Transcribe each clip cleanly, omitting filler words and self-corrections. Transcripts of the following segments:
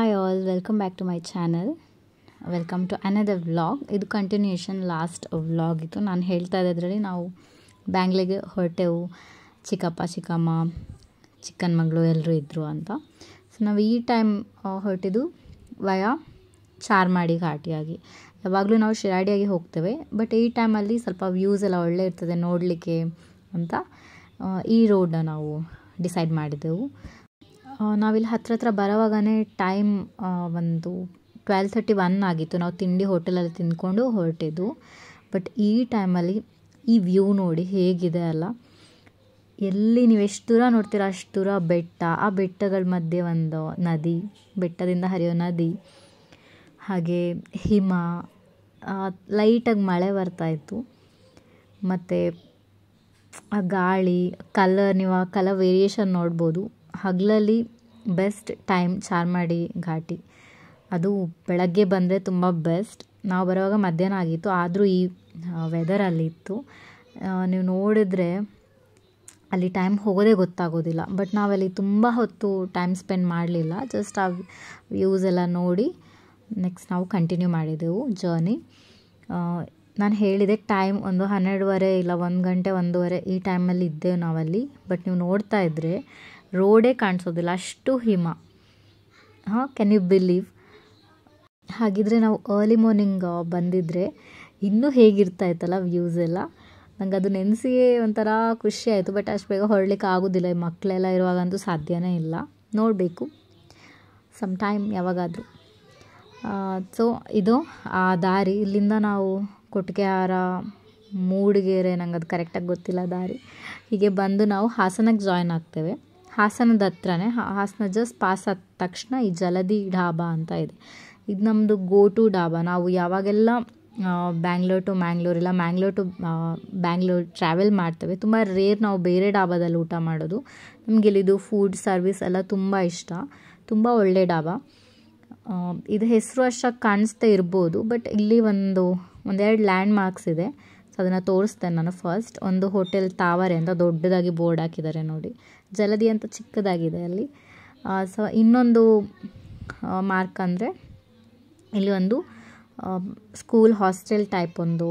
Hi all, welcome back to my channel. Welcome to another vlog. This continuation last vlog. Ito nan helta idadralli now Bangalore horteu chikappa chikama chicken maglu ellaru idru anta. So now ee time hortidu via Charmadi ghatiyagi. Yavaglu now Shiradi agi hogteve but ee time alli salpa views ella olle irtade nodlikke anta ee road na now decide madidevu. ನಾವಿಲ್ಲಿ ಹತ್ರ ಬರೋವಾಗನೇ time ಒಂದು 12:31 ಆಗಿತ್ತು. ನಾವು ತಿಂಡಿ ಹೋಟೆಲಲ್ಲಿ ತಿಂದ್ಕೊಂಡು ಹೊರಟಿದ್ದು. But ಈ ಟೈಮಲ್ಲಿ ಈ ವ್ಯೂ ನೋಡಿ ಹೇಗಿದೆ ಅಲ್ಲ, ಎಲ್ಲಿ ನೀವು ಎಷ್ಟು ದೂರ ನೋಡ್ತೀರಾ ಅಷ್ಟು ದೂರ ಬೆಟ್ಟ, ಆ ಬೆಟ್ಟಗಳ ಮಧ್ಯೆ ಒಂದು ನದಿ, ಬೆಟ್ಟದಿಂದ ಹರಿಯೋ ನದಿ, ಹಾಗೆ ಹಿಮ, ಲೈಟಾಗಿ ಮಳೆ ಬರ್ತಾಯಿತ್ತು, ಮತ್ತು ಆ ಗಾಳಿ, ಕಲರ್, ನೀವು ಆ ಕಲರ್ ವೇರಿಯೇಷನ್ ನೋಡ್ಬೋದು. ಹಗಲಲ್ಲಿ ಬೆಸ್ಟ್ ಟೈಮ್ ಚಾರ್ಮಾಡಿ ಘಾಟಿ, ಅದು ಬೆಳಗ್ಗೆ ಬಂದರೆ ತುಂಬ ಬೆಸ್ಟ್. ನಾವು ಬರುವಾಗ ಮಧ್ಯಾಹ್ನ ಆಗಿತ್ತು, ಆದರೂ ಈ ವೆದರಲ್ಲಿತ್ತು. ನೀವು ನೋಡಿದ್ರೆ ಅಲ್ಲಿ ಟೈಮ್ ಹೋಗೋದೇ ಗೊತ್ತಾಗೋದಿಲ್ಲ. ಬಟ್ ನಾವಲ್ಲಿ ತುಂಬ ಹೊತ್ತು ಟೈಮ್ ಸ್ಪೆಂಡ್ ಮಾಡಲಿಲ್ಲ, ಜಸ್ಟ್ ಆ ವ್ಯೂಸ್ ಎಲ್ಲ ನೋಡಿ ನೆಕ್ಸ್ಟ್ ನಾವು ಕಂಟಿನ್ಯೂ ಮಾಡಿದೆವು ಜರ್ನಿ. ನಾನು ಹೇಳಿದೆ ಟೈಮ್ ಒಂದು 12:30 ಇಲ್ಲ 1 ಗಂಟೆ 1:30 ಈ ಟೈಮಲ್ಲಿ ಇದ್ದೇವೆ ನಾವಲ್ಲಿ. ಬಟ್ ನೀವು ನೋಡ್ತಾ ಇದ್ದರೆ ರೋಡೇ ಕಾಣಿಸೋದಿಲ್ಲ, ಅಷ್ಟು ಹಿಮ. ಹಾಂ, ಕ್ಯಾನ್ ಯು ಬಿಲೀವ್? ಹಾಗಿದ್ರೆ ನಾವು ಅರ್ಲಿ ಮಾರ್ನಿಂಗ್ ಬಂದಿದ್ದರೆ ಇನ್ನೂ ಹೇಗಿರ್ತಾಯಿತ್ತಲ್ಲ ವ್ಯೂಸ್ ಎಲ್ಲ. ನಂಗೆ ಅದು ನೆನೆಸಿಯೇ ಒಂಥರ ಖುಷಿ ಆಯಿತು. ಬಟ್ ಅಷ್ಟು ಬೇಗ ಹೊರಡಲಿಕ್ಕೆ ಆಗೋದಿಲ್ಲ, ಈ ಮಕ್ಕಳೆಲ್ಲ ಇರುವಾಗಂತೂ ಸಾಧ್ಯವೇ ಇಲ್ಲ. ನೋಡಬೇಕು ಸಮ್ ಟೈಮ್ ಯಾವಾಗಾದರೂ. ಸೊ ಇದು ಆ ದಾರಿ, ಇಲ್ಲಿಂದ ನಾವು ಕೊಟ್ಟಿಗೆಹಾರ, ಮೂಡಿಗೆರೆ, ನಂಗೆ ಅದು ಕರೆಕ್ಟಾಗಿ ಗೊತ್ತಿಲ್ಲ ದಾರಿ. ಹೀಗೆ ಬಂದು ನಾವು ಹಾಸನಕ್ಕೆ ಜಾಯ್ನ್ ಆಗ್ತೇವೆ. ಹಾಸನದ ಹತ್ರನೇ, ಹಾಸನ ಜಸ್ಟ್ ಪಾಸ್ ಆದ ತಕ್ಷಣ ಈ ಜಲದಿ ಡಾಬಾ ಅಂತ ಇದೆ. ಇದು ನಮ್ಮದು ಗೋ ಟು ಡಾಬಾ. ನಾವು ಯಾವಾಗೆಲ್ಲ ಬ್ಯಾಂಗ್ಳೂರ್ ಟು ಮ್ಯಾಂಗ್ಳೂರ್ ಇಲ್ಲ ಮ್ಯಾಂಗ್ಳೂರ್ ಟು ಬ್ಯಾಂಗ್ಳೂರ್ ಟ್ರಾವೆಲ್ ಮಾಡ್ತೇವೆ, ತುಂಬ ರೇರ್ ನಾವು ಬೇರೆ ಡಾಬಾದಲ್ಲಿ ಊಟ ಮಾಡೋದು. ನಮಗಿಲ್ಲಿದು ಫುಡ್ ಸರ್ವಿಸ್ ಎಲ್ಲ ತುಂಬ ಇಷ್ಟ, ತುಂಬ ಒಳ್ಳೆ ಡಾಬಾ. ಇದು ಹೆಸರು ಅಷ್ಟಾಗಿ ಕಾಣಿಸ್ತೇ ಇರ್ಬೋದು, ಬಟ್ ಇಲ್ಲಿ ಒಂದೆರಡು ಲ್ಯಾಂಡ್ ಮಾರ್ಕ್ಸ್ ಇದೆ. ಸೊ ಅದನ್ನು ತೋರಿಸ್ತೇನೆ ನಾನು ಫಸ್ಟ್. ಒಂದು ಹೋಟೆಲ್ ತಾವರೆ ಅಂತ ದೊಡ್ಡದಾಗಿ ಬೋರ್ಡ್ ಹಾಕಿದ್ದಾರೆ ನೋಡಿ, ಜಲದಿ ಅಂತ ಚಿಕ್ಕದಾಗಿದೆ ಅಲ್ಲಿ. ಸೊ ಇನ್ನೊಂದು ಮಾರ್ಕ್ ಅಂದರೆ ಇಲ್ಲಿ ಒಂದು ಸ್ಕೂಲ್ ಹಾಸ್ಟೆಲ್ ಟೈಪ್ ಒಂದು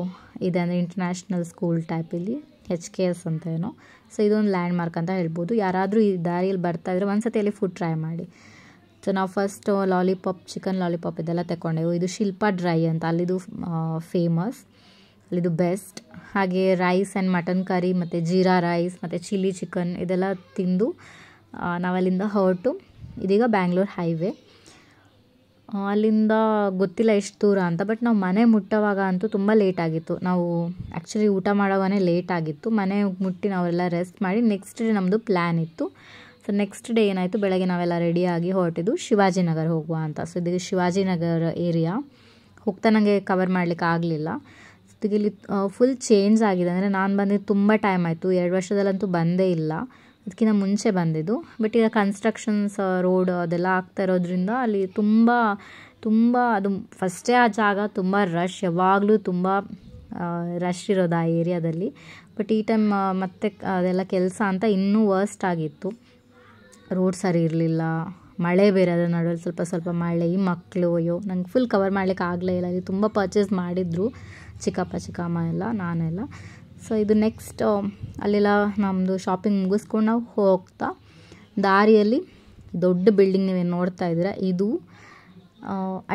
ಇದೆ, ಅಂದರೆ ಇಂಟರ್ನ್ಯಾಷನಲ್ ಸ್ಕೂಲ್ ಟೈಪ್, ಇಲ್ಲಿ HKS ಅಂತ ಏನೋ. ಸೊ ಇದೊಂದು ಲ್ಯಾಂಡ್ ಮಾರ್ಕ್ ಅಂತ ಹೇಳ್ಬೋದು. ಯಾರಾದರೂ ಈ ದಾರಿಯಲ್ಲಿ ಬರ್ತಾಯಿದ್ರೆ ಒಂದ್ಸತಿ ಅಲ್ಲಿ ಫುಡ್ ಟ್ರೈ ಮಾಡಿ. ಸೊ ನಾವು ಫಸ್ಟ್ ಲಾಲಿಪಾಪ್, ಚಿಕನ್ ಲಾಲಿಪಾಪ್ ಇದೆಲ್ಲ ತಗೊಂಡೆವು. ಇದು ಶಿಲ್ಪ ಡ್ರೈ ಅಂತ, ಅಲ್ಲಿದು ಫೇಮಸ್, ಅಲ್ಲಿದು ಬೆಸ್ಟ್. ಹಾಗೆ ರೈಸ್ ಆ್ಯಂಡ್ ಮಟನ್ ಕರಿ ಮತ್ತು ಜೀರಾ ರೈಸ್ ಮತ್ತು ಚಿಲ್ಲಿ ಚಿಕನ್ ಇದೆಲ್ಲ ತಿಂದು ನಾವಲ್ಲಿಂದ ಹೊರಟು ಇದೀಗ ಬ್ಯಾಂಗ್ಳೂರ್ ಹೈವೇ. ಅಲ್ಲಿಂದ ಗೊತ್ತಿಲ್ಲ ಎಷ್ಟು ದೂರ ಅಂತ, ಬಟ್ ನಾವು ಮನೆ ಮುಟ್ಟೋವಾಗ ಅಂತೂ ತುಂಬ ಲೇಟ್ ಆಗಿತ್ತು. ನಾವು ಆ್ಯಕ್ಚುಲಿ ಊಟ ಮಾಡೋವಾಗೇ ಲೇಟ್ ಆಗಿತ್ತು. ಮನೆ ಮುಟ್ಟಿ ನಾವೆಲ್ಲ ರೆಸ್ಟ್ ಮಾಡಿ ನೆಕ್ಸ್ಟ್ ಡೇ ನಮ್ಮದು ಪ್ಲ್ಯಾನ್ ಇತ್ತು. ಸೊ ನೆಕ್ಸ್ಟ್ ಡೇ ಏನಾಯಿತು, ಬೆಳಗ್ಗೆ ನಾವೆಲ್ಲ ರೆಡಿಯಾಗಿ ಹೊರಟಿದ್ದು ಶಿವಾಜಿನಗರ ಹೋಗುವ ಅಂತ. ಸೊ ಇದು ಶಿವಾಜಿನಗರ ಏರಿಯಾ ಹೋಗ್ತಾ ನನಗೆ ಕವರ್ ಮಾಡ್ಲಿಕ್ಕೆ ಆಗಲಿಲ್ಲ. ಇಲ್ಲಿ ಫುಲ್ ಚೇಂಜ್ ಆಗಿದೆ, ಅಂದರೆ ನಾನು ಬಂದಿದ್ದು ತುಂಬ ಟೈಮ್ ಆಯಿತು, 2 ವರ್ಷದಲ್ಲಂತೂ ಬಂದೇ ಇಲ್ಲ, ಅದಕ್ಕಿಂತ ಮುಂಚೆ ಬಂದಿದ್ದು. ಬಟ್ ಈಗ ಕನ್ಸ್ಟ್ರಕ್ಷನ್ಸ್ ರೋಡ್ ಅದೆಲ್ಲ ಆಗ್ತಾ ಇರೋದ್ರಿಂದ ಅಲ್ಲಿ ತುಂಬ ತುಂಬ ಅದು ಫಸ್ಟೇ ಆ ಜಾಗ ತುಂಬ ರಶ್, ಯಾವಾಗಲೂ ತುಂಬ ರಶ್ ಇರೋದು ಆ ಏರಿಯಾದಲ್ಲಿ. ಬಟ್ ಈ ಟೈಮ್ ಮತ್ತೆ ಅದೆಲ್ಲ ಕೆಲಸ ಅಂತ ಇನ್ನೂ ವರ್ಸ್ಟ್ ಆಗಿತ್ತು, ರೋಡ್ ಸರಿ ಇರಲಿಲ್ಲ, ಮಳೆ ಬೇರೆ, ಅದರ ನಡುವಲ್ಲಿ ಸ್ವಲ್ಪ ಸ್ವಲ್ಪ ಮಳೆ, ಈ ಮಕ್ಕಳು, ಅಯ್ಯೋ ನಂಗೆ ಫುಲ್ ಕವರ್ ಮಾಡ್ಲಿಕ್ಕೆ ಆಗಲೇ ಇಲ್ಲ. ಇಲ್ಲಿ ತುಂಬ ಪರ್ಚೇಸ್ ಮಾಡಿದ್ರು ಚಿಕ್ಕಪ್ಪ ಚಿಕ್ಕಮ್ಮ ಎಲ್ಲ, ನಾನೆಲ್ಲ. ಸೊ ಇದು ನೆಕ್ಸ್ಟ್ ಅಲ್ಲೆಲ್ಲ ನಮ್ಮದು ಶಾಪಿಂಗ್ ಮುಗಿಸ್ಕೊಂಡು ನಾವು ಹೋಗ್ತಾ ದಾರಿಯಲ್ಲಿ ದೊಡ್ಡ ಬಿಲ್ಡಿಂಗ್ ನೀವೇನು ನೋಡ್ತಾ ಇದ್ದೀರಾ, ಇದು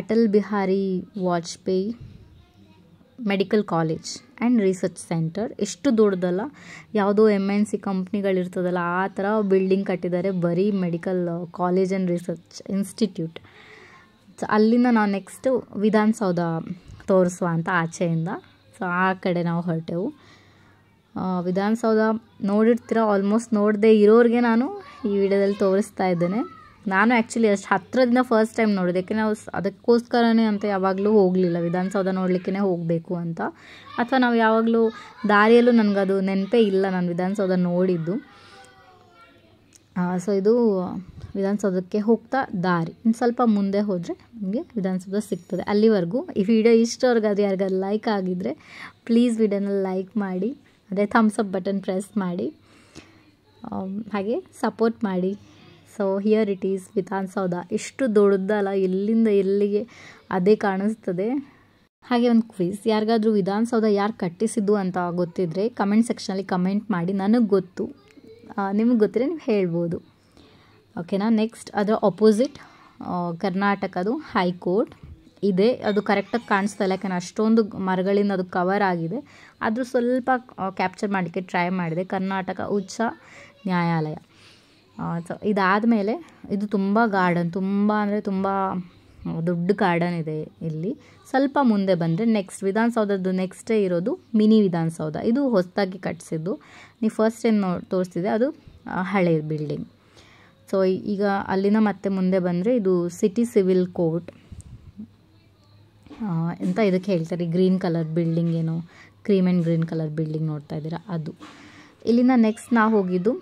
Atal Bihari Vajpayee medical college and research centre. ಎಷ್ಟು ದೊಡ್ಡದಲ್ಲ, ಯಾವುದೋ MNC ಕಂಪ್ನಿಗಳಿರ್ತದಲ್ಲ ಆ ಥರ ಬಿಲ್ಡಿಂಗ್ ಕಟ್ಟಿದ್ದಾರೆ, ಬರೀ medical college and research institute. ಅಲ್ಲಿಂದ ನಾವು ನೆಕ್ಸ್ಟ್ ವಿಧಾನಸೌಧ ತೋರಿಸುವ ಅಂತ ಆಚೆಯಿಂದ. ಸೊ ಆ ಕಡೆ ನಾವು ಹೊರಟೆವು. ವಿಧಾನಸೌಧ ನೋಡಿರ್ತೀರ, ಆಲ್ಮೋಸ್ಟ್ ನೋಡದೆ ಇರೋರಿಗೆ ನಾನು ಈ ವಿಡಿಯೋದಲ್ಲಿ ತೋರಿಸ್ತಾ ಇದ್ದೇನೆ. ನಾನು ಆ್ಯಕ್ಚುಲಿ ಅಷ್ಟು ಹತ್ತಿರದಿಂದ ಫಸ್ಟ್ ಟೈಮ್ ನೋಡಿದೆ, ಯಾಕೆ ನಾವು ಅದಕ್ಕೋಸ್ಕರನೇ ಅಂತ ಯಾವಾಗಲೂ ಹೋಗಲಿಲ್ಲ, ವಿಧಾನಸೌಧ ನೋಡಲಿಕ್ಕೇ ಹೋಗಬೇಕು ಅಂತ. ಅಥವಾ ನಾವು ಯಾವಾಗಲೂ ದಾರಿಯಲ್ಲೂ ನನಗದು ನೆನಪೇ ಇಲ್ಲ ನಾನು ವಿಧಾನಸೌಧ ನೋಡಿದ್ದು. ಸೊ ಇದು ವಿಧಾನಸೌಧಕ್ಕೆ ಹೋಗ್ತಾ ದಾರಿ, ಇನ್ನು ಸ್ವಲ್ಪ ಮುಂದೆ ಹೋದರೆ ನಿಮಗೆ ವಿಧಾನಸೌಧ ಸಿಗ್ತದೆ. ಅಲ್ಲಿವರೆಗೂ ಈ ವಿಡಿಯೋ ಇಷ್ಟವರೆಗಾದ್ರೂ ಯಾರಿಗಾದ್ರೂ ಲೈಕ್ ಆಗಿದ್ದರೆ ಪ್ಲೀಸ್ ವಿಡಿಯೋನಲ್ಲಿ ಲೈಕ್ ಮಾಡಿ, ಅದೇ ಥಮ್ಸ್ ಅಪ್ ಬಟನ್ ಪ್ರೆಸ್ ಮಾಡಿ, ಹಾಗೆ ಸಪೋರ್ಟ್ ಮಾಡಿ. So here it is, Vidhana Soudha. Ishtu doduddala, illinda illige ade kaanustade. ಹಾಗೆ ಒಂದು ಕ್ವಿಜ್, ಯಾರಿಗಾದರೂ ವಿಧಾನ ಸೌಧ ಯಾರು ಕಟ್ಟಿಸಿದ್ದು ಅಂತ ಗೊತ್ತಿದ್ರೆ ಕಮೆಂಟ್ ಸೆಕ್ಷನಲ್ಲಿ ಕಮೆಂಟ್ ಮಾಡಿ, ನನಗೆ ಗೊತ್ತು ನಿಮಗೆ ಗೊತ್ತಿದ್ರೆ ನೀವು ಹೇಳ್ಬೋದು, ಓಕೆನಾ. ನೆಕ್ಸ್ಟ್ ಅದರ ಅಪೋಸಿಟ್ ಕರ್ನಾಟಕದ ಹೈಕೋರ್ಟ್ ಇದೆ, ಅದು ಕರೆಕ್ಟಾಗಿ ಕಾಣಿಸ್ತಾ ಇಲ್ಲ ಯಾಕಂದರೆ ಅಷ್ಟೊಂದು ಮರಗಳಿಂದ ಅದು ಕವರ್ ಆಗಿದೆ, ಆದರೂ ಸ್ವಲ್ಪ ಕ್ಯಾಪ್ಚರ್ ಮಾಡಲಿಕ್ಕೆ ಟ್ರೈ ಮಾಡಿದೆ, ಕರ್ನಾಟಕ ಉಚ್ಚ ನ್ಯಾಯಾಲಯ. ಸೊ ಇದಾದಮೇಲೆ ಇದು ತುಂಬ ಗಾರ್ಡನ್, ತುಂಬ ಅಂದರೆ ತುಂಬ ದೊಡ್ಡ ಗಾರ್ಡನ್ ಇದೆ ಇಲ್ಲಿ. ಸ್ವಲ್ಪ ಮುಂದೆ ಬಂದರೆ ನೆಕ್ಸ್ಟ್ ವಿಧಾನಸೌಧದ್ದು ನೆಕ್ಸ್ಟೇ ಇರೋದು ಮಿನಿ ವಿಧಾನಸೌಧ, ಇದು ಹೊಸದಾಗಿ ಕಟ್ಟಿಸಿದ್ದು, ನೀವು ಫಸ್ಟ್ ಏನು ತೋರಿಸ್ತಿದೆ ಅದು ಹಳೆಯ ಬಿಲ್ಡಿಂಗ್. ಸೊ ಈಗ ಅಲ್ಲಿನ ಮತ್ತೆ ಮುಂದೆ ಬಂದರೆ ಇದು ಸಿಟಿ ಸಿವಿಲ್ ಕೋರ್ಟ್ ಅಂತ ಇದಕ್ಕೆ ಹೇಳ್ತಾರೆ, ಗ್ರೀನ್ ಕಲರ್ ಬಿಲ್ಡಿಂಗ್, ಏನು cream and green colour building ನೋಡ್ತಾ ಇದ್ದೀರಾ ಅದು. ಇಲ್ಲಿಂದ ನೆಕ್ಸ್ಟ್ ನಾವು ಹೋಗಿದ್ದು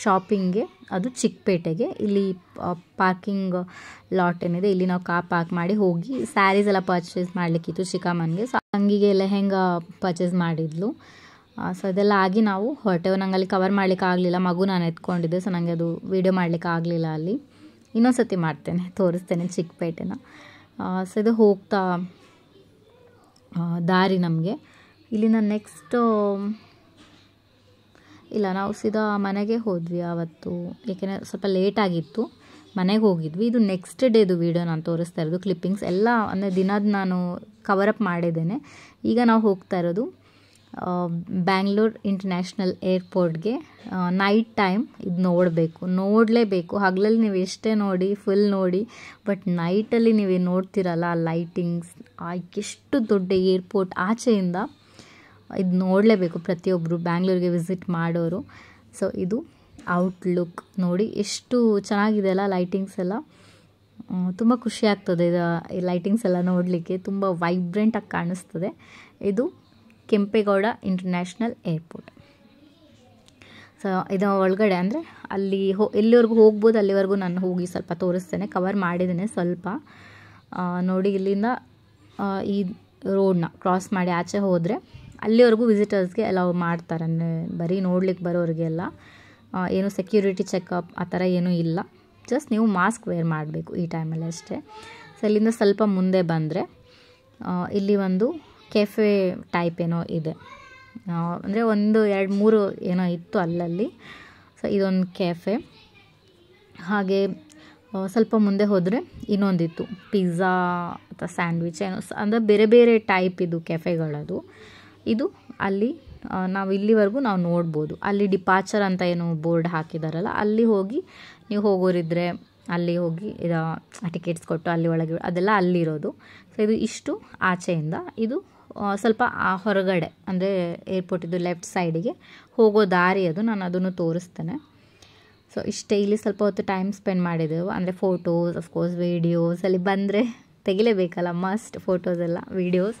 ಶಾಪಿಂಗ್ಗೆ, ಅದು ಚಿಕ್ಕಪೇಟೆಗೆ. ಇಲ್ಲಿ ಪಾರ್ಕಿಂಗ್ ಲಾಟ್ ಏನಿದೆ ಇಲ್ಲಿ ನಾವು ಕಾರ್ ಪಾರ್ಕ್ ಮಾಡಿ ಹೋಗಿ ಸ್ಯಾರೀಸ್ ಎಲ್ಲ ಪರ್ಚೇಸ್ ಮಾಡಲಿಕ್ಕಿತ್ತು ಚಿಕ್ಕಮ್ಮನಿಗೆ, ಸೊ ತಂಗಿಗೆ ಲೆಹೆಂಗಾ ಪರ್ಚೇಸ್ ಮಾಡಿದ್ಲು. ಸೊ ಅದೆಲ್ಲ ಆಗಿ ನಾವು ಹೊರಟೆವು, ನಂಗೆ ಅಲ್ಲಿ ಕವರ್ ಮಾಡ್ಲಿಕ್ಕೆ ಆಗಲಿಲ್ಲ, ಮಗು ನಾನು ಎತ್ಕೊಂಡಿದ್ದೆ, ಸೊ ನನಗೆ ಅದು ವೀಡಿಯೋ ಮಾಡ್ಲಿಕ್ಕೆ ಆಗಲಿಲ್ಲ. ಅಲ್ಲಿ ಇನ್ನೊಂದು ಸತಿ ಮಾಡ್ತೇನೆ, ತೋರಿಸ್ತೇನೆ ಚಿಕ್ಕಪೇಟೆನ. ಸೊ ಇದು ಹೋಗ್ತಾ ದಾರಿ ನಮಗೆ ಇಲ್ಲಿನ ನೆಕ್ಸ್ಟ್ ಇಲ್ಲ, ನಾವು ಸೀದಾ ಮನೆಗೆ ಹೋದ್ವಿ ಆವತ್ತು, ಏಕೆಂದರೆ ಸ್ವಲ್ಪ ಲೇಟಾಗಿತ್ತು ಮನೆಗೆ ಹೋಗಿದ್ವಿ. ಇದು ನೆಕ್ಸ್ಟ್ ಡೇದು ವೀಡಿಯೋ ನಾನು ತೋರಿಸ್ತಾ ಇರೋದು, ಕ್ಲಿಪ್ಪಿಂಗ್ಸ್ ಎಲ್ಲ ಅಂದರೆ ದಿನದ ನಾನು ಕವರಪ್ ಮಾಡಿದ್ದೇನೆ. ಈಗ ನಾವು ಹೋಗ್ತಾ ಇರೋದು ಬ್ಯಾಂಗ್ಳೂರ್ ಇಂಟರ್ನ್ಯಾಷನಲ್ ಏರ್ಪೋರ್ಟ್ಗೆ. ನೈಟ್ ಟೈಮ್ ಇದು ನೋಡಲೇಬೇಕು, ಹಗಲಲ್ಲಿ ನೀವು ಎಷ್ಟೇ ನೋಡಿ ಫುಲ್ ನೋಡಿ, ಬಟ್ ನೈಟಲ್ಲಿ ನೀವು ನೋಡ್ತಿರಲ್ಲ ಲೈಟಿಂಗ್ಸ್, ಎಷ್ಟು ದೊಡ್ಡ ಏರ್ಪೋರ್ಟ್, ಆಚೆಯಿಂದ ಇದು ನೋಡಲೇಬೇಕು ಪ್ರತಿಯೊಬ್ಬರು ಬ್ಯಾಂಗ್ಳೂರಿಗೆ ವಿಸಿಟ್ ಮಾಡೋರು. ಸೊ ಇದು ಔಟ್ಲುಕ್ ನೋಡಿ ಎಷ್ಟು ಚೆನ್ನಾಗಿದೆ ಅಲ್ಲ, ಲೈಟಿಂಗ್ಸ್ ಎಲ್ಲ ತುಂಬ ಖುಷಿ ಆಗ್ತದೆ, ಈ ಲೈಟಿಂಗ್ಸ್ ಎಲ್ಲ ನೋಡಲಿಕ್ಕೆ ತುಂಬ ವೈಬ್ರೆಂಟಾಗಿ ಕಾಣಿಸ್ತದೆ. ಇದು ಕೆಂಪೇಗೌಡ ಇಂಟರ್ನ್ಯಾಷನಲ್ ಏರ್ಪೋರ್ಟ್. ಸೊ ಇದು ಒಳಗಡೆ ಅಂದರೆ ಅಲ್ಲಿ ಎಲ್ಲಿವರೆಗೂ ಹೋಗ್ಬೋದು ಅಲ್ಲಿವರೆಗೂ ನಾನು ಹೋಗಿ ಸ್ವಲ್ಪ ತೋರಿಸ್ತೇನೆ, ಕವರ್ ಮಾಡಿದ್ದೇನೆ ಸ್ವಲ್ಪ ನೋಡಿ. ಇಲ್ಲಿಂದ ಈ ರೋಡ್ನ ಕ್ರಾಸ್ ಮಾಡಿ ಆಚೆ ಹೋದರೆ ಅಲ್ಲಿವರೆಗೂ ವಿಸಿಟರ್ಸ್ಗೆ ಅಲೌ ಮಾಡ್ತಾರೆ, ಅಂದರೆ ಬರೀ ನೋಡ್ಲಿಕ್ಕೆ ಬರೋರಿಗೆಲ್ಲ, ಏನು ಸೆಕ್ಯೂರಿಟಿ ಚೆಕಪ್ ಆ ಥರ ಏನೂ ಇಲ್ಲ, ಜಸ್ಟ್ ನೀವು ಮಾಸ್ಕ್ ವೇರ್ ಮಾಡಬೇಕು ಈ ಟೈಮಲ್ಲಿ ಅಷ್ಟೇ. ಸೊ ಇಲ್ಲಿಂದ ಸ್ವಲ್ಪ ಮುಂದೆ ಬಂದರೆ ಇಲ್ಲಿ ಒಂದು ಕೆಫೆ ಟೈಪ್ ಏನೋ ಇದೆ, ಅಂದರೆ ಒಂದು ಎರಡು ಮೂರು ಏನೋ ಇತ್ತು ಅಲ್ಲಲ್ಲಿ, ಸೊ ಇದೊಂದು ಕೆಫೆ. ಹಾಗೆ ಸ್ವಲ್ಪ ಮುಂದೆ ಹೋದರೆ ಇನ್ನೊಂದಿತ್ತು ಪಿಜ್ಜಾ ಅಥವಾ ಸ್ಯಾಂಡ್ವಿಚ್ ಏನೋ, ಅಂದರೆ ಬೇರೆ ಬೇರೆ ಟೈಪ್ ಇದು ಕೆಫೆಗಳದು. ಇದು ಅಲ್ಲಿ ನಾವು ಇಲ್ಲಿವರೆಗೂ ನಾವು ನೋಡ್ಬೋದು, ಅಲ್ಲಿ ಡಿಪಾರ್ಚರ್ ಅಂತ ಏನು ಬೋರ್ಡ್ ಹಾಕಿದಾರಲ್ಲ ಅಲ್ಲಿ ಹೋಗಿ ನೀವು ಹೋಗೋರಿದ್ರೆ ಅಲ್ಲಿ ಹೋಗಿ ಟಿಕೆಟ್ಸ್ ಕೊಟ್ಟು ಅಲ್ಲಿ ಒಳಗೆ ಅದೆಲ್ಲ ಅಲ್ಲಿರೋದು. ಸೊ ಇದು ಇಷ್ಟು ಆಚೆಯಿಂದ, ಇದು ಸ್ವಲ್ಪ ಹೊರಗಡೆ ಅಂದರೆ ಏರ್ಪೋರ್ಟಿದ್ದು ಲೆಫ್ಟ್ ಸೈಡಿಗೆ ಹೋಗೋ ದಾರಿ ಅದು, ನಾನು ಅದನ್ನು ತೋರಿಸ್ತೇನೆ. ಸೊ ಇಷ್ಟೇ, ಇಲ್ಲಿ ಸ್ವಲ್ಪ ಹೊತ್ತು ಟೈಮ್ ಸ್ಪೆಂಡ್ ಮಾಡಿದೆವು, ಅಂದರೆ ಫೋಟೋಸ್ ಅಫ್ಕೋರ್ಸ್ ವೀಡಿಯೋಸ್, ಅಲ್ಲಿ ಬಂದರೆ ತೆಗಿಲೇಬೇಕಲ್ಲ ಮಸ್ಟ್ ಫೋಟೋಸ್ ಎಲ್ಲ ವೀಡಿಯೋಸ್,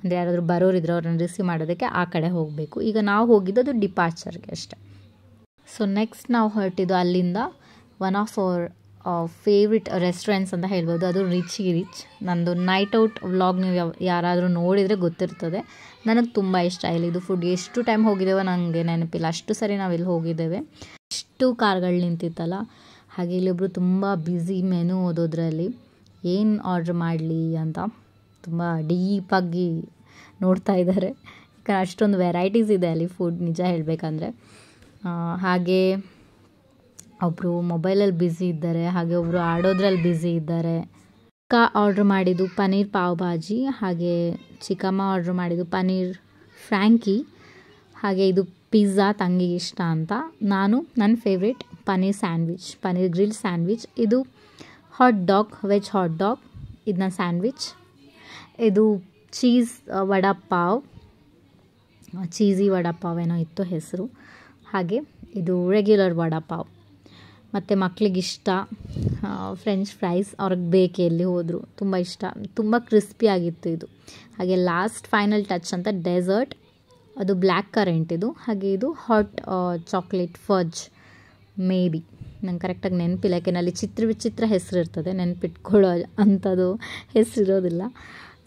ಅಂದರೆ ಯಾರಾದರೂ ಬರೋರಿದ್ರೆ ಅವ್ರನ್ನ ರಿಸೀವ್ ಮಾಡೋದಕ್ಕೆ ಆ ಕಡೆ ಹೋಗಬೇಕು. ಈಗ ನಾವು ಹೋಗಿದ್ದು ಅದು ಡಿಪಾರ್ಚರ್ಗೆ ಅಷ್ಟೆ. ಸೊ ನೆಕ್ಸ್ಟ್ ನಾವು ಹೊರಟಿದ್ದು ಅಲ್ಲಿಂದ one of our favourite restaurants ಅಂತ ಹೇಳ್ಬೋದು, ಅದು ರಿಚಿ ರಿಚ್. ನಂದು ನೈಟ್ ಔಟ್ ವ್ಲಾಗ್ ನೀವು ಯಾರಾದರೂ ನೋಡಿದರೆ ಗೊತ್ತಿರ್ತದೆ, ನನಗೆ ತುಂಬ ಇಷ್ಟ ಇಲ್ಲಿದು ಫುಡ್. ಎಷ್ಟು ಟೈಮ್ ಹೋಗಿದ್ದೇವೆ ನನಗೆ ನೆನಪಿಲ್ಲ, ಅಷ್ಟು ಸರಿ ನಾವು ಇಲ್ಲಿ ಹೋಗಿದ್ದೇವೆ, ಎಷ್ಟು ಕಾರ್ಗಳು ನಿಂತಿತ್ತಲ್ಲ. ಹಾಗೆ ಇಲ್ಲೊಬ್ಬರು ತುಂಬ ಬ್ಯುಸಿ ಮೆನು ಓದೋದ್ರಲ್ಲಿ ಏನು ಆರ್ಡ್ರ್ ಮಾಡಲಿ ಅಂತ ತುಂಬ ಡೀಪಾಗಿ ನೋಡ್ತಾ ಇದ್ದಾರೆ, ಯಾಕಂದರೆ ಅಷ್ಟೊಂದು ವೆರೈಟೀಸ್ ಇದೆ ಅಲ್ಲಿ ಫುಡ್ ನಿಜ ಹೇಳಬೇಕಂದ್ರೆ. ಹಾಗೆ ಒಬ್ಬರು ಮೊಬೈಲಲ್ಲಿ ಬ್ಯುಸಿ ಇದ್ದಾರೆ, ಹಾಗೆ ಒಬ್ಬರು ಆಡೋದ್ರಲ್ಲಿ ಬ್ಯುಸಿ ಇದ್ದಾರೆ. ಅಕ್ಕ ಆರ್ಡ್ರ್ ಮಾಡಿದ್ದು ಪನ್ನೀರ್ ಪಾವ್ ಭಾಜಿ, ಹಾಗೆ ಚಿಕ್ಕಮ್ಮ ಆರ್ಡ್ರ್ ಮಾಡಿದ್ದು ಪನ್ನೀರ್ ಫ್ರ್ಯಾಂಕಿ, ಹಾಗೆ ಇದು ಪಿಜ್ಜಾ ತಂಗಿಗೆ ಇಷ್ಟ ಅಂತ. ನಾನು ನನ್ನ favourite paneer sandwich, paneer grill sandwich. ಇದು hot dog, veg hot dog, ಇದನ್ನ ಸ್ಯಾಂಡ್ವಿಚ್. ಇದು ಚೀಸ್ ವಡಾಪಾವ್, ಚೀಸಿ ವಡಾಪಾವ್ ಏನೋ ಇತ್ತು ಹೆಸರು. ಹಾಗೆ ಇದು ರೆಗ್ಯುಲರ್ ವಡಾಪಾವ್. ಮತ್ತು ಮಕ್ಕಳಿಗಿಷ್ಟ ಫ್ರೆಂಚ್ ಫ್ರೈಸ್ ಅವ್ರಿಗೆ ಬೇಕೇ, ಎಲ್ಲಿ ಹೋದರು ತುಂಬ ಇಷ್ಟ, ತುಂಬ ಕ್ರಿಸ್ಪಿಯಾಗಿತ್ತು ಇದು. ಹಾಗೆ ಲಾಸ್ಟ್ ಫೈನಲ್ ಟಚ್ ಅಂತ ಡೆಸರ್ಟ್, ಅದು ಬ್ಲ್ಯಾಕ್ ಕರೆಂಟ್ ಇದು, ಹಾಗೆ ಇದು hot chocolate fudge may be, ನಂಗೆ ಕರೆಕ್ಟಾಗಿ ನೆನಪಿಲ್ಲ, ಯಾಕೆಂದರೆ ಅಲ್ಲಿ ಚಿತ್ರ ವಿಚಿತ್ರ ಹೆಸರು ಇರ್ತದೆ, ನೆನಪಿಟ್ಕೊಳ್ಳೋ ಅಂಥದ್ದು ಹೆಸರಿರೋದಿಲ್ಲ.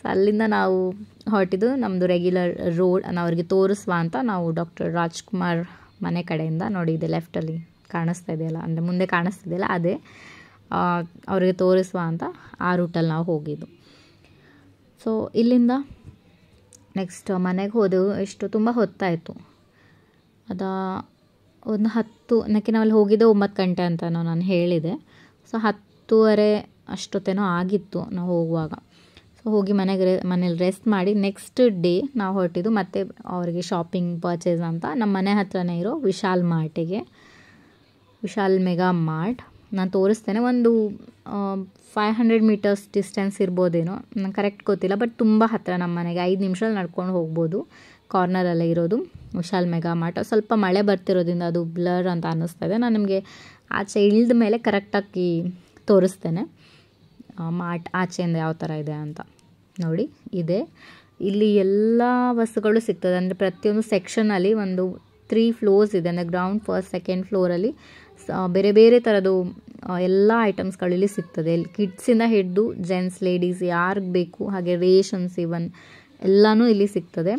ಸೊ ಅಲ್ಲಿಂದ ನಾವು ಹೊರಟಿದ್ದು ನಮ್ಮದು ರೆಗ್ಯುಲರ್ ರೋಡ್, ಅವ್ರಿಗೆ ತೋರಿಸುವ ಅಂತ ನಾವು ಡಾಕ್ಟರ್ ರಾಜ್ಕುಮಾರ್ ಮನೆ ಕಡೆಯಿಂದ ನೋಡಿ ಇದೆ ಲೆಫ್ಟಲ್ಲಿ ಕಾಣಿಸ್ತಾ ಇದೆಯಲ್ಲ, ಅಂದರೆ ಮುಂದೆ ಕಾಣಿಸ್ತಿದೆಯಲ್ಲ ಅದೇ, ಅವರಿಗೆ ತೋರಿಸುವ ಅಂತ ಆ ರೂಟಲ್ಲಿ ನಾವು ಹೋಗಿದ್ದು. ಸೊ ಇಲ್ಲಿಂದ ನೆಕ್ಸ್ಟ್ ಮನೆಗೆ ಹೋದೆವು. ಎಷ್ಟು ತುಂಬ ಹೊತ್ತಾಯಿತು, ಅದು ಒಂದು 10, ನನಗೆ ನಾವಲ್ಲಿ ಹೋಗಿದ್ದೆ 9 ಗಂಟೆ ಅಂತ ನಾನು ಹೇಳಿದೆ. ಸೊ 10:30 ಅಷ್ಟೊತ್ತೇನೋ ಆಗಿತ್ತು ನಾವು ಹೋಗುವಾಗ. ಸೊ ಹೋಗಿ ಮನೇಲಿ ರೆಸ್ಟ್ ಮಾಡಿ ನೆಕ್ಸ್ಟ್ ಡೇ ನಾವು ಹೊರಟಿದ್ದು ಮತ್ತೆ ಅವರಿಗೆ ಶಾಪಿಂಗ್ ಪರ್ಚೇಸ್ ಅಂತ ನಮ್ಮ ಮನೆ ಹತ್ರನೇ ಇರೋ ವಿಶಾಲ್ ಮೆಗಾ ಮಾರ್ಟ್. ನಾನು ತೋರಿಸ್ತೇನೆ, ಒಂದು 500 meters ಡಿಸ್ಟೆನ್ಸ್ ಇರ್ಬೋದೇನೋ, ನಂಗೆ ಕರೆಕ್ಟ್ ಗೊತ್ತಿಲ್ಲ, ಬಟ್ ತುಂಬ ಹತ್ತಿರ ನಮ್ಮ ಮನೆಗೆ, 5 ನಿಮಿಷದಲ್ಲಿ ನಡ್ಕೊಂಡು ಹೋಗ್ಬೋದು. ಕಾರ್ನರಲ್ಲೇ ಇರೋದು ವಿಶಾಲ್ ಮೆಗಾ ಮಾರ್ಟ್. ಸ್ವಲ್ಪ ಮಳೆ ಬರ್ತಿರೋದ್ರಿಂದ ಅದು ಬ್ಲರ್ ಅಂತ ಅನ್ನಿಸ್ತಾ ಇದೆ. ನಾನು ನಿಮಗೆ ಆಚೆ ಇಳಿದ ಮೇಲೆ ಕರೆಕ್ಟಾಗಿ ತೋರಿಸ್ತೇನೆ ಮಾರ್ಟ್ ಆಚೆಯಿಂದ ಯಾವ ಥರ ಇದೆ ಅಂತ. ನೋಡಿ ಇದೆ, ಇಲ್ಲಿ ಎಲ್ಲ ವಸ್ತುಗಳು ಸಿಗ್ತದೆ, ಅಂದರೆ ಪ್ರತಿಯೊಂದು ಸೆಕ್ಷನಲ್ಲಿ ಒಂದು 3 floors ಇದೆ, ಅಂದರೆ ಗ್ರೌಂಡ್, ಫಸ್ಟ್, ಸೆಕೆಂಡ್ ಫ್ಲೋರಲ್ಲಿ ಬೇರೆ ಬೇರೆ ಥರದ್ದು ಎಲ್ಲ ಐಟಮ್ಸ್ಗಳಲ್ಲಿ ಸಿಗ್ತದೆ. ಇಲ್ಲಿ ಕಿಡ್ಸಿಂದ ಹಿಡಿದು ಜೆಂಟ್ಸ್, ಲೇಡೀಸ್ ಯಾರಿಗೆ ಬೇಕು, ಹಾಗೆ ರೇಷನ್ಸ್ ಇವನ್ ಎಲ್ಲನೂ ಇಲ್ಲಿ ಸಿಗ್ತದೆ.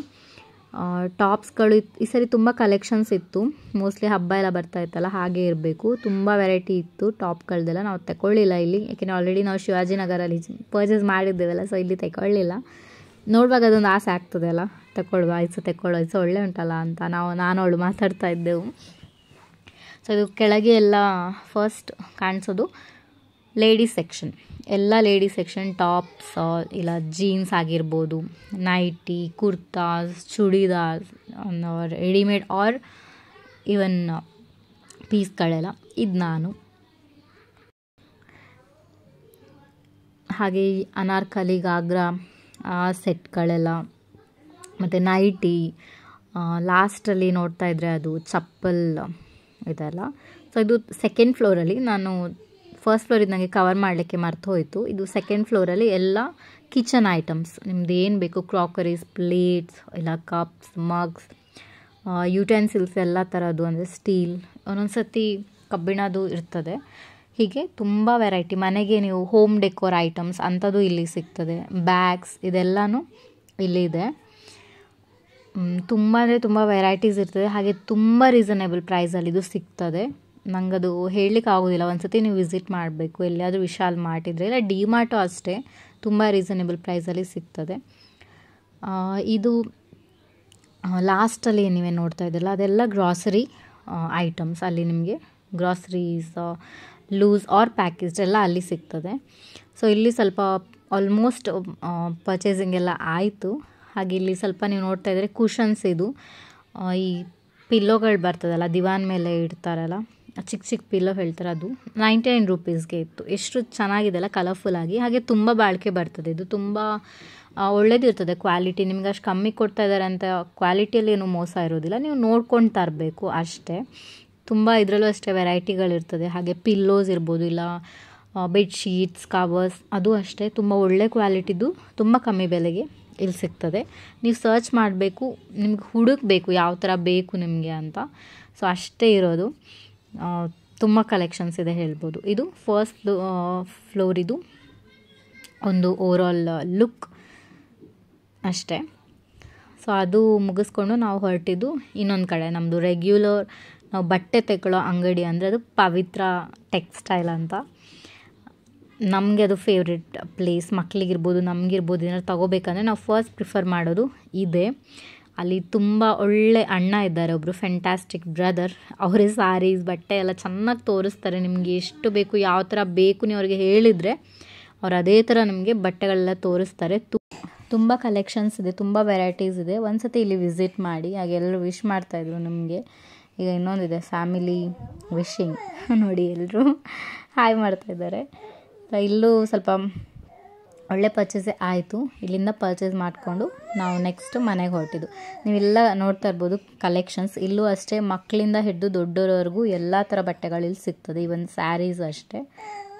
ಟಾಪ್ಸ್ಗಳು ಈ ಸರಿ ತುಂಬ ಕಲೆಕ್ಷನ್ಸ್ ಇತ್ತು, ಮೋಸ್ಟ್ಲಿ ಹಬ್ಬ ಎಲ್ಲ ಬರ್ತಾ ಇತ್ತಲ್ಲ ಹಾಗೆ ಇರಬೇಕು, ತುಂಬ ವೆರೈಟಿ ಇತ್ತು ಟಾಪ್ಗಳದ್ದೆಲ್ಲ. ನಾವು ತಗೊಳ್ಳಿಲ್ಲ ಇಲ್ಲಿ, ಯಾಕೆಂದರೆ ಆಲ್ರೆಡಿ ನಾವು ಶಿವಾಜಿನಗರಲ್ಲಿ ಪರ್ಚೇಸ್ ಮಾಡಿದ್ದೇವಲ್ಲ, ಸೊ ಇಲ್ಲಿ ತಗೊಳ್ಳಿಲ್ಲ. ನೋಡುವಾಗ ಅದೊಂದು ಆಸೆ ಆಗ್ತದೆ ಅಲ್ಲ, ತಗೊಳ್ಳುವ ಇದು ಒಳ್ಳೆ ಉಂಟಲ್ಲ ಅಂತ ನಾನು ಮಾತಾಡ್ತಾ ಇದ್ದೆವು. ಸೊ ಇದು ಕೆಳಗೆ ಎಲ್ಲ ಫಸ್ಟ್ ಕಾಣಿಸೋದು ಲೇಡೀಸ್ ಸೆಕ್ಷನ್, ಎಲ್ಲ ಲೇಡೀಸ್ ಸೆಕ್ಷನ್, ಟಾಪ್ಸ್ ಇಲ್ಲ ಜೀನ್ಸ್ ಆಗಿರ್ಬೋದು, nighty, kurtas, churidars, readymade or even ಪೀಸ್ಗಳೆಲ್ಲ ಇದು ನಾನು. ಹಾಗೆ ಅನಾರ್ಕಲಿ, ಗಾಗ್ರಾ ಆ ಸೆಟ್ಗಳೆಲ್ಲ, ಮತ್ತು ನೈಟಿ, ಲಾಸ್ಟಲ್ಲಿ ನೋಡ್ತಾ ಇದ್ದರೆ ಅದು ಚಪ್ಪಲ್ ಇದೆಲ್ಲ. ಸೊ ಇದು ಸೆಕೆಂಡ್ ಫ್ಲೋರಲ್ಲಿ, ನಾನು ಫಸ್ಟ್ ಫ್ಲೋರಿಗೆ ನನಗೆ ಕವರ್ ಮಾಡಲಿಕ್ಕೆ ಮರ್ತು ಹೋಯಿತು. ಇದು ಸೆಕೆಂಡ್ ಫ್ಲೋರಲ್ಲಿ ಎಲ್ಲ ಕಿಚನ್ ಐಟಮ್ಸ್, ನಿಮ್ದು ಏನು ಬೇಕು, ಕ್ರಾಕರೀಸ್, ಪ್ಲೇಟ್ಸ್ ಇಲ್ಲ ಕಪ್ಸ್, ಮಗ್ಸ್, ಯುಟೆನ್ಸಿಲ್ಸ್ ಎಲ್ಲ ಥರದ್ದು, ಅಂದರೆ ಸ್ಟೀಲ್, ಒಂದೊಂದು ಸರ್ತಿ ಕಬ್ಬಿಣದ್ದು ಇರ್ತದೆ. ಹೀಗೆ ತುಂಬ ವೆರೈಟಿ, ಮನೆಗೆ ನೀವು ಹೋಮ್ ಡೆಕೋರ್ ಐಟಮ್ಸ್ ಅಂಥದ್ದು ಇಲ್ಲಿ ಸಿಗ್ತದೆ, ಬ್ಯಾಗ್ಸ್ ಇದೆಲ್ಲನೂ ಇಲ್ಲಿದೆ. ತುಂಬ ಅಂದರೆ ತುಂಬ ವೆರೈಟೀಸ್ ಇರ್ತದೆ, ಹಾಗೆ ತುಂಬ ರೀಸನೇಬಲ್ ಪ್ರೈಸಲ್ಲಿ ಇದು ಸಿಗ್ತದೆ. ನಂಗದು ಹೇಳಲಿಕ್ಕೆ ಆಗೋದಿಲ್ಲ, ಒಂದು ಸರ್ತಿ ನೀವು ವಿಸಿಟ್ ಮಾಡಬೇಕು ಎಲ್ಲಿಯಾದರೂ ವಿಶಾಲ್ ಮಾರ್ಟ್ ಇದ್ದರೆ, ಇಲ್ಲ ಡಿ ಮಾರ್ಟು ಅಷ್ಟೇ, ತುಂಬ ರೀಸನೇಬಲ್ ಪ್ರೈಸಲ್ಲಿ ಸಿಗ್ತದೆ. ಇದು ಲಾಸ್ಟಲ್ಲಿ ನೀವೇ ನೋಡ್ತಾ ಇದ್ರಲ್ಲ ಅದೆಲ್ಲ ಗ್ರಾಸರಿ ಐಟಮ್ಸ್, ಅಲ್ಲಿ ನಿಮಗೆ ಗ್ರಾಸರೀಸ್ ಲೂಸ್ ಆರ್ ಪ್ಯಾಕೇಜ್ಡ್ ಎಲ್ಲ ಅಲ್ಲಿ ಸಿಗ್ತದೆ. ಸೊ ಇಲ್ಲಿ ಸ್ವಲ್ಪ ಆಲ್ಮೋಸ್ಟ್ ಪರ್ಚೇಸಿಂಗ್ ಎಲ್ಲ ಆಯಿತು. ಹಾಗೆ ಇಲ್ಲಿ ಸ್ವಲ್ಪ ನೀವು ನೋಡ್ತಾ ಇದ್ದರೆ ಕುಷನ್ಸ್, ಇದು ಈ ಪಿಲ್ಲೋಗಳು ಬರ್ತದಲ್ಲ ದಿವಾನ್ ಮೇಲೆ ಇಡ್ತಾರಲ್ಲ, ಚಿಕ್ಕ ಚಿಕ್ಕ ಪಿಲ್ಲೋ ಹೇಳ್ತಾರೆ, ಅದು 99 rupeesಗೆ ಇತ್ತು. ಎಷ್ಟು ಚೆನ್ನಾಗಿದೆ ಅಲ್ಲ ಕಲರ್ಫುಲ್ಲಾಗಿ, ಹಾಗೆ ತುಂಬ ಬಾಳಿಕೆ ಬರ್ತದೆ ಇದು, ತುಂಬ ಒಳ್ಳೇದಿರ್ತದೆ ಕ್ವಾಲಿಟಿ. ನಿಮ್ಗೆ ಅಷ್ಟು ಕಮ್ಮಿ ಕೊಡ್ತಾ ಇದ್ದಾರೆ ಅಂತ ಕ್ವಾಲಿಟಿಯಲ್ಲಿ ಏನೂ ಮೋಸ ಇರೋದಿಲ್ಲ, ನೀವು ನೋಡ್ಕೊಂಡು ತರಬೇಕು ಅಷ್ಟೇ. ತುಂಬ ಇದರಲ್ಲೂ ಅಷ್ಟೇ ವೆರೈಟಿಗಳಿರ್ತದೆ, ಹಾಗೆ ಪಿಲ್ಲೋಸ್ ಇರ್ಬೋದು ಇಲ್ಲ ಬೆಡ್ಶೀಟ್ಸ್, ಕವರ್ಸ್, ಅದು ಅಷ್ಟೇ ತುಂಬ ಒಳ್ಳೆ ಕ್ವಾಲಿಟಿದು, ತುಂಬ ಕಮ್ಮಿ ಬೆಲೆಗೆ ಇಲ್ಲಿ ಸಿಗ್ತದೆ. ನೀವು ಸರ್ಚ್ ಮಾಡಬೇಕು, ನಿಮ್ಗೆ ಹುಡುಕಬೇಕು ಯಾವ ಥರ ಬೇಕು ನಿಮಗೆ ಅಂತ. ಸೊ ಅಷ್ಟೇ ಇರೋದು, ತುಂಬ ಕಲೆಕ್ಷನ್ಸ್ ಇದೆ ಹೇಳ್ಬೋದು. ಇದು ಫಸ್ಟ್ ಫ್ಲೋರಿದು ಒಂದು ಓವರಾಲ್ ಲುಕ್ ಅಷ್ಟೇ. ಸೊ ಅದು ಮುಗಿಸ್ಕೊಂಡು ನಾವು ಹೊರಟಿದ್ದು ಇನ್ನೊಂದು ಕಡೆ, ನಮ್ಮದು ರೆಗ್ಯುಲರ್ ನಾವು ಬಟ್ಟೆ ತೆಕ್ಕೊಳ್ಳೋ ಅಂಗಡಿ, ಅಂದರೆ ಅದು ಪವಿತ್ರ ಟೆಕ್ಸ್ಟೈಲ್ ಅಂತ. ನಮಗೆ ಅದು ಫೇವ್ರೆಟ್ ಪ್ಲೇಸ್, ಮಕ್ಕಳಿಗಿರ್ಬೋದು ನಮಗಿರ್ಬೋದು, ಏನಾದ್ರು ತೊಗೋಬೇಕಂದ್ರೆ ನಾವು ಫಸ್ಟ್ ಪ್ರಿಫರ್ ಮಾಡೋದು ಇದೆ. ಅಲ್ಲಿ ತುಂಬ ಒಳ್ಳೆ ಅಣ್ಣ ಇದ್ದಾರೆ ಒಬ್ಬರು, ಫ್ಯಾಂಟಾಸ್ಟಿಕ್ ಬ್ರದರ್, ಅವರೇ ಸ್ಯಾರೀಸ್ ಬಟ್ಟೆ ಎಲ್ಲ ಚೆನ್ನಾಗಿ ತೋರಿಸ್ತಾರೆ. ನಿಮಗೆ ಎಷ್ಟು ಬೇಕು, ಯಾವ ಥರ ಬೇಕು ನೀವು ಅವ್ರಿಗೆ ಹೇಳಿದರೆ ಅವ್ರು ಅದೇ ಥರ ನಿಮಗೆ ಬಟ್ಟೆಗಳೆಲ್ಲ ತೋರಿಸ್ತಾರೆ. ತುಂಬ ಕಲೆಕ್ಷನ್ಸ್ ಇದೆ, ತುಂಬ ವೆರೈಟೀಸ್ ಇದೆ. ಒಂದು ಸತಿ ಇಲ್ಲಿ ವಿಸಿಟ್ ಮಾಡಿ, ಹಾಗೆ ಎಲ್ಲರೂ ವಿಶ್ ಮಾಡ್ತಾಯಿದ್ರು ನಿಮಗೆ. ಈಗ ಇನ್ನೊಂದಿದೆ ಫ್ಯಾಮಿಲಿ ವಿಶಿಂಗ್, ನೋಡಿ ಎಲ್ಲರೂ ಹಾಯ್ ಮಾಡ್ತಾಯಿದ್ದಾರೆ. ಇಲ್ಲೂ ಸ್ವಲ್ಪ ಒಳ್ಳೆ ಪರ್ಚೇಸ್ ಆಯಿತು. ಇಲ್ಲಿಂದ ಪರ್ಚೇಸ್ ಮಾಡಿಕೊಂಡು ನಾವು ನೆಕ್ಸ್ಟ್ ಮನೆಗೆ ಹೊರಟಿದ್ದು. ನೀವೆಲ್ಲ ನೋಡ್ತಾ ಇರ್ಬೋದು ಕಲೆಕ್ಷನ್ಸ್. ಇಲ್ಲೂ ಅಷ್ಟೇ ಮಕ್ಕಳಿಂದ ಹಿಡಿದು ದೊಡ್ಡೋರವರೆಗೂ ಎಲ್ಲ ಥರ ಬಟ್ಟೆಗಳಿಲ್ಲಿ ಸಿಗ್ತದೆ. ಈವನ್ ಸ್ಯಾರೀಸ್ ಅಷ್ಟೇ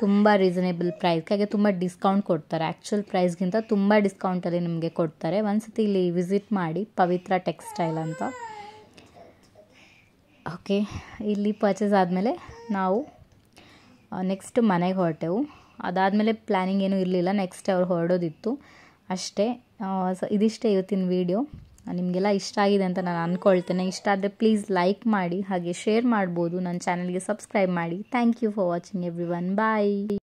ತುಂಬ ರೀಸನೇಬಲ್ ಪ್ರೈಸ್ಗೆ, ಹಾಗೆ ತುಂಬ ಡಿಸ್ಕೌಂಟ್ ಕೊಡ್ತಾರೆ. ಆ್ಯಕ್ಚುಯಲ್ ಪ್ರೈಸ್ಗಿಂತ ತುಂಬ ಡಿಸ್ಕೌಂಟಲ್ಲಿ ನಿಮಗೆ ಕೊಡ್ತಾರೆ. ಒಂದು ಸತಿ ಇಲ್ಲಿ ವಿಸಿಟ್ ಮಾಡಿ, ಪವಿತ್ರ ಟೆಕ್ಸ್ಟೈಲ್ ಅಂತ. ಓಕೆ, ಇಲ್ಲಿ ಪರ್ಚೇಸ್ ಆದಮೇಲೆ ನಾವು ನೆಕ್ಸ್ಟ್ ಮನೆಗೆ ಹೊರಟೆವು. ಅದಾದಮೇಲೆ ಪ್ಲ್ಯಾನಿಂಗ್ ಏನೂ ಇರಲಿಲ್ಲ, ನೆಕ್ಸ್ಟ್ ಅವ್ರು ಹೊರಡೋದಿತ್ತು ಅಷ್ಟೇ. ಇದಿಷ್ಟೇ ಇವತ್ತಿನ ವೀಡಿಯೋ. ನಿಮಗೆಲ್ಲ ಇಷ್ಟ ಆಗಿದೆ ಅಂತ ನಾನು ಅಂದ್ಕೊಳ್ತೇನೆ. ಇಷ್ಟ ಆದರೆ ಪ್ಲೀಸ್ ಲೈಕ್ ಮಾಡಿ, ಹಾಗೆ ಶೇರ್ ಮಾಡ್ಬೋದು. ನನ್ನ ಚಾನಲ್ಗೆ ಸಬ್ಸ್ಕ್ರೈಬ್ ಮಾಡಿ. Thank you for watching everyone. Bye.